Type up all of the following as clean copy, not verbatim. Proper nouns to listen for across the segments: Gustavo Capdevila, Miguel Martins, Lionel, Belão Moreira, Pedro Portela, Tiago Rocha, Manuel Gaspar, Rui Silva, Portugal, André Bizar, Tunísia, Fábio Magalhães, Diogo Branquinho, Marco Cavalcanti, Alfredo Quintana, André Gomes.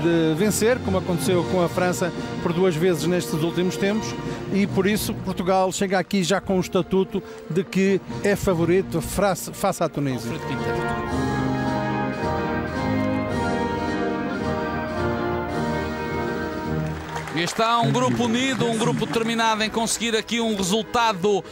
de vencer, como aconteceu com a França por duas vezes nestes últimos tempos, e por isso Portugal chega aqui já com o estatuto de que é favorito face à Tunísia. E está um grupo unido, um grupo determinado em conseguir aqui um resultado.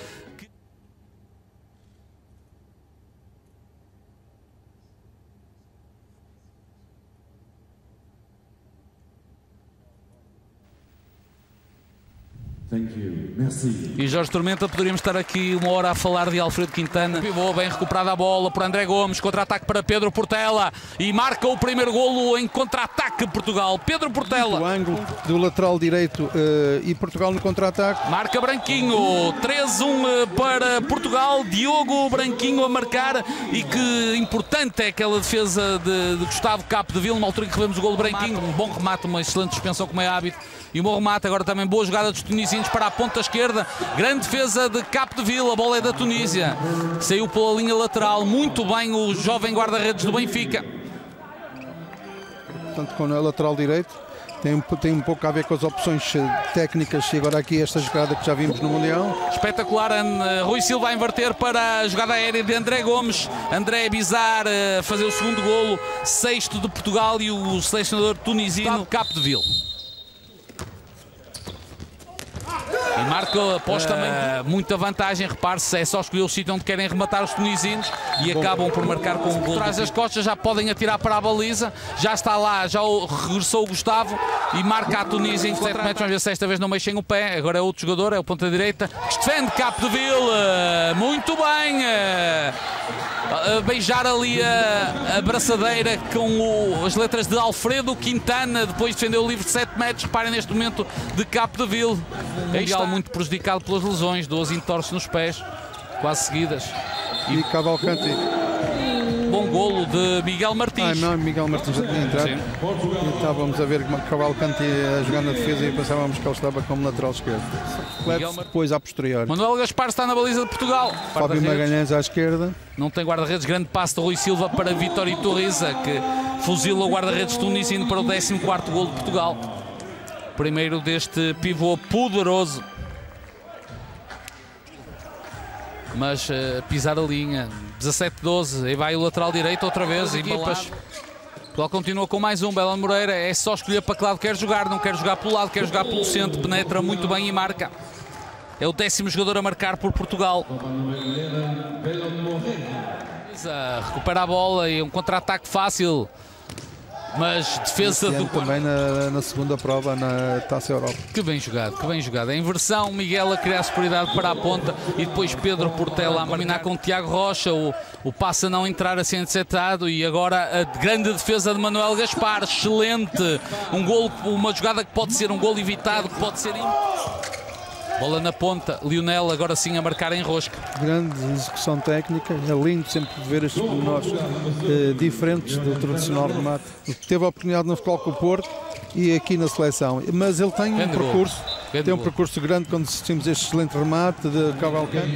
E Jorge Tormenta, poderíamos estar aqui uma hora a falar de Alfredo Quintana. Pivô, bem recuperada a bola por André Gomes, contra-ataque para Pedro Portela e marca o primeiro golo em contra-ataque Portugal. Pedro Portela. O ângulo do lateral direito e Portugal no contra-ataque. Marca Branquinho, 3-1 para Portugal, Diogo Branquinho a marcar, e que importante é aquela defesa de Gustavo Capdevila, uma altura em que recebemos o golo Branquinho, um bom remate, uma excelente suspensão como é hábito e um bom remate, agora também boa jogada dos tunisinos para a ponta esquerda, grande defesa de Capdevila, a bola é da Tunísia, saiu pela linha lateral, muito bem o jovem guarda-redes do Benfica. Portanto, quando é lateral direito, tem um pouco a ver com as opções técnicas, e agora aqui esta jogada que já vimos no Mundial. Espetacular, Rui Silva a inverter para a jogada aérea de André Gomes, André Bizar a fazer o segundo golo, sexto de Portugal, e o selecionador tunisino Capdevila. E marca após também muita vantagem, repare-se, é só escolher o sítio onde querem rematar os tunisinos e acabam por marcar com um gol. Traz as costas, já podem atirar para a baliza, já está lá, já regressou o Gustavo e marca a Tunísia em 7 metros, mas esta vez não mexem o pé, agora é outro jogador, é o ponta-direita, que defende Capdevila, muito bem, a beijar ali a abraçadeira com as letras de Alfredo Quintana, depois defendeu o livre de 7 metros, reparem neste momento de Capdevila. Mundial muito prejudicado pelas lesões, 12 entorces nos pés, quase seguidas. E Cavalcanti. Bom golo de Miguel Martins. Miguel Martins já tinha entrado. Sim. E estávamos a ver Cavalcanti a jogar na defesa e pensávamos que ele estava como lateral esquerdo. Depois à posteriori. Manuel Gaspar está na baliza de Portugal. Fábio Magalhães à esquerda. Não tem guarda-redes, grande passe de Rui Silva para Vitória Torresa, que fuzila o guarda-redes tunisino para o 14º golo de Portugal. Primeiro deste pivô poderoso, mas pisar a linha, 17-12, aí vai o lateral direito outra vez, equipas. Portugal continua com mais um, Belão Moreira, é só escolher para que lado quer jogar, não quer jogar pelo lado, quer jogar pelo centro, penetra muito bem e marca. É o 10º jogador a marcar por Portugal. Recupera a bola e um contra-ataque fácil. Mas defesa do também na segunda prova na Taça Europa. Que bem jogado, que bem jogado. A inversão, Miguel a criar superioridade para a ponta e depois Pedro Portela a combinar com o Tiago Rocha. O passe a não entrar assim interceptado e agora a grande defesa de Manuel Gaspar. Excelente. Um golo, uma jogada que pode ser um golo evitado, que pode ser. Bola na ponta, Lionel agora sim a marcar em rosca. Grande execução técnica, é lindo sempre ver estes pormenores diferentes do tradicional remate. Teve a oportunidade no futebol com o Porto e aqui na seleção, mas ele tem um percurso, tem um percurso grande quando assistimos este excelente remate de Cavalcanti.